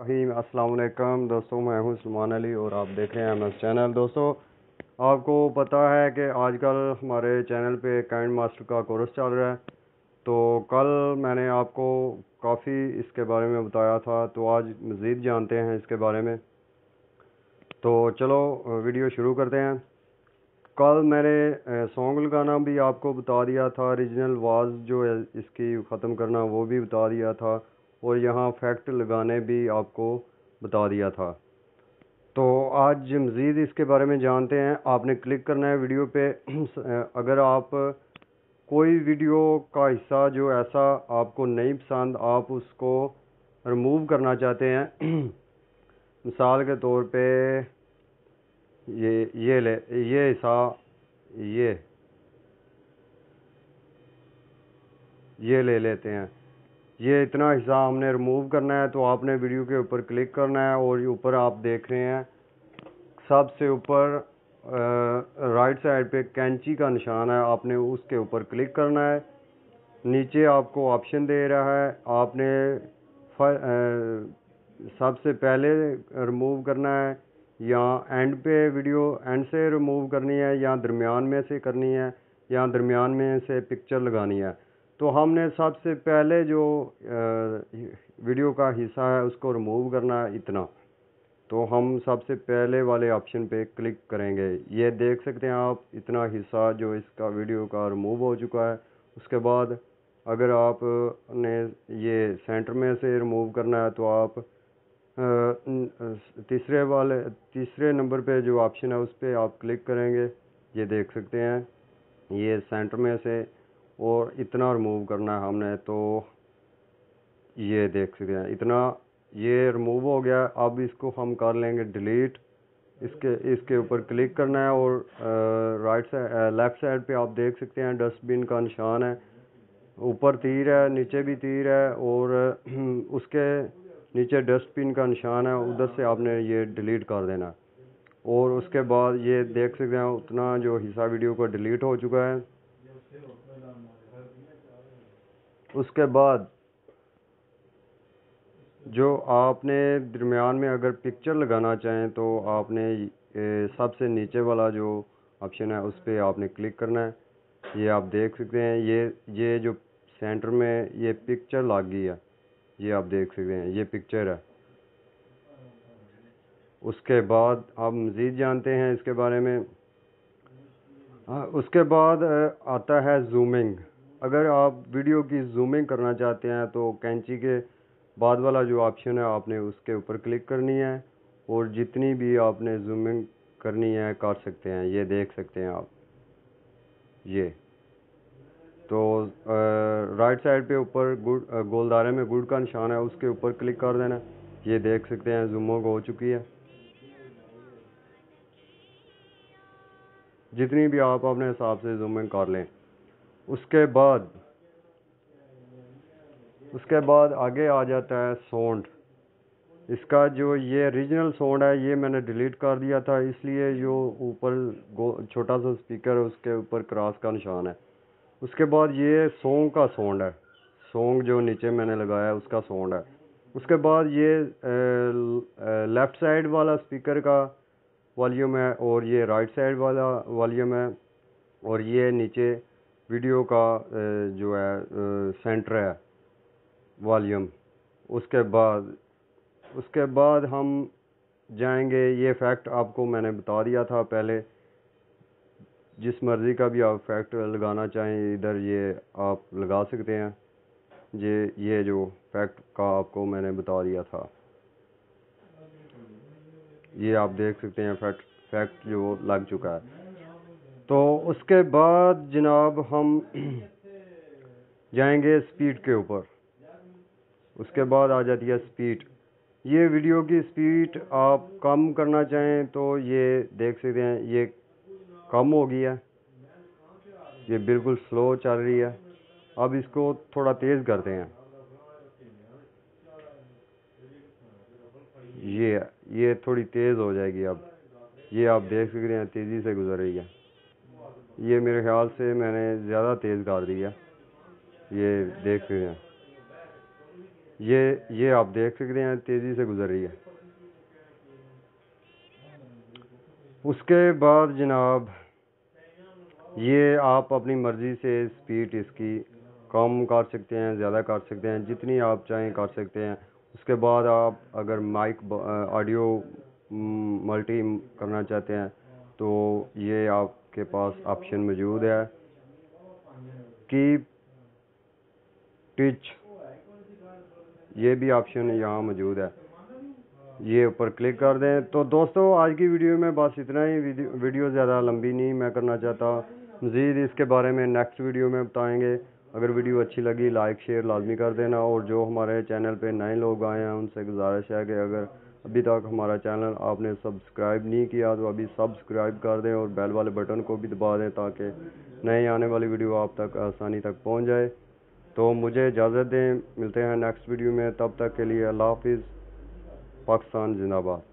अस्सलाम वालेकुम दोस्तों, मैं हूं सलमान अली और आप देख रहे हैं एम एस चैनल। दोस्तों आपको पता है कि आजकल हमारे चैनल पे काइंड मास्टर का कोर्स चल रहा है, तो कल मैंने आपको काफ़ी इसके बारे में बताया था, तो आज मज़ीद जानते हैं इसके बारे में। तो चलो वीडियो शुरू करते हैं। कल मैंने सॉन्ग लगाना भी आपको बता दिया था, रीजनल वाज जो है इसकी ख़त्म करना वो भी बता दिया था, और यहाँ फैक्ट लगाने भी आपको बता दिया था। तो आज मज़ीद इसके बारे में जानते हैं। आपने क्लिक करना है वीडियो पे। अगर आप कोई वीडियो का हिस्सा जो ऐसा आपको नहीं पसंद, आप उसको रिमूव करना चाहते हैं, मिसाल के तौर पे ये हिस्सा, ये ले लेते हैं, ये इतना हिस्सा हमने रिमूव करना है। तो आपने वीडियो के ऊपर क्लिक करना है और ये ऊपर आप देख रहे हैं सबसे ऊपर राइट साइड पे कैंची का निशान है, आपने उसके ऊपर क्लिक करना है। नीचे आपको ऑप्शन दे रहा है, आपने सबसे पहले रिमूव करना है या एंड पे, वीडियो एंड से रिमूव करनी है या दरमियान में से करनी है या दरमियान में से पिक्चर लगानी है। तो हमने सबसे पहले जो वीडियो का हिस्सा है उसको रिमूव करना है इतना, तो हम सबसे पहले वाले ऑप्शन पे क्लिक करेंगे। ये देख सकते हैं आप, इतना हिस्सा जो इसका वीडियो का रिमूव हो चुका है। उसके बाद अगर आपने ये सेंटर में से रिमूव करना है तो आप तीसरे नंबर पे जो ऑप्शन है उस पर आप क्लिक करेंगे। ये देख सकते हैं, ये सेंटर में से और इतना रिमूव करना है हमने, तो ये देख सकते हैं इतना ये रिमूव हो गया। अब इसको हम कर लेंगे डिलीट, इसके ऊपर क्लिक करना है और लेफ़्ट साइड पे आप देख सकते हैं डस्टबिन का निशान है, ऊपर तीर है, नीचे भी तीर है और उसके नीचे डस्टबिन का निशान है, उधर से आपने ये डिलीट कर देना। और उसके बाद ये देख सकते हैं उतना जो हिस्सा वीडियो का डिलीट हो चुका है। उसके बाद जो आपने दरमियान में अगर पिक्चर लगाना चाहें तो आपने सबसे नीचे वाला जो ऑप्शन है उस पर आपने क्लिक करना है। ये आप देख सकते हैं, ये जो सेंटर में ये पिक्चर लग गई है, ये आप देख सकते हैं ये पिक्चर है। उसके बाद आप मज़ीद जानते हैं इसके बारे में। उसके बाद आता है जूमिंग। अगर आप वीडियो की जूमिंग करना चाहते हैं तो कैंची के बाद वाला जो ऑप्शन है आपने उसके ऊपर क्लिक करनी है और जितनी भी आपने जूमिंग करनी है कर सकते हैं। ये देख सकते हैं आप, ये तो राइट साइड पे ऊपर गोलदारे में गुड़ का निशान है, उसके ऊपर क्लिक कर देना। ये देख सकते हैं जूमिंग हो चुकी है। जितनी भी आप अपने हिसाब से जूमिंग कर लें। उसके बाद आगे आ जाता है साउंड। इसका जो ये ओरिजिनल साउंड है ये मैंने डिलीट कर दिया था, इसलिए जो ऊपर छोटा सा स्पीकर है उसके ऊपर क्रॉस का निशान है। उसके बाद ये सॉन्ग का साउंड है, सॉन्ग जो नीचे मैंने लगाया है उसका साउंड है। उसके बाद ये लेफ़्ट साइड वाला स्पीकर का वॉल्यूम है और ये राइट साइड वाला वॉल्यूम है और ये नीचे वीडियो का जो है सेंटर है वॉल्यूम। उसके बाद हम जाएंगे, ये फैक्ट आपको मैंने बता दिया था पहले, जिस मर्ज़ी का भी आप फैक्ट लगाना चाहें इधर ये आप लगा सकते हैं। ये जो फैक्ट का आपको मैंने बता दिया था, ये आप देख सकते हैं फैक्ट जो लग चुका है। तो उसके बाद जनाब हम जाएंगे स्पीड के ऊपर। उसके बाद आ जाती है स्पीड। ये वीडियो की स्पीड आप कम करना चाहें तो ये देख सकते हैं ये कम हो गई है, ये बिल्कुल स्लो चल रही है। अब इसको थोड़ा तेज़ करते हैं, ये थोड़ी तेज़ हो जाएगी। अब ये आप देख सकते हैं तेज़ी से गुजर रही है, ये मेरे ख्याल से मैंने ज़्यादा तेज़ कर दिया। ये देख रहे हैं ये आप देख सकते हैं तेज़ी से गुजर रही है। उसके बाद जनाब ये आप अपनी मर्ज़ी से स्पीड इसकी कम कर सकते हैं, ज़्यादा कर सकते हैं, जितनी आप चाहें कर सकते हैं। उसके बाद आप अगर माइक ऑडियो मल्टी करना चाहते हैं तो ये आपके पास ऑप्शन मौजूद है। कीप टिच ये भी ऑप्शन यहाँ मौजूद है, ये ऊपर क्लिक कर दें। तो दोस्तों आज की वीडियो में बस इतना ही। वीडियो ज़्यादा लंबी नहीं मैं करना चाहता, मज़ीद इसके बारे में नेक्स्ट वीडियो में बताएंगे। अगर वीडियो अच्छी लगी लाइक शेयर लाजमी कर देना, और जो हमारे चैनल पे नए लोग आए हैं उनसे गुजारिश है कि अगर अभी तक हमारा चैनल आपने सब्सक्राइब नहीं किया तो अभी सब्सक्राइब कर दें और बेल वाले बटन को भी दबा दें ताकि नए आने वाली वीडियो आप तक आसानी तक पहुँच जाए। तो मुझे इजाज़त दें, मिलते हैं नेक्स्ट वीडियो में। तब तक के लिए अल्लाह हाफिज़। पाकिस्तान जिंदाबाद।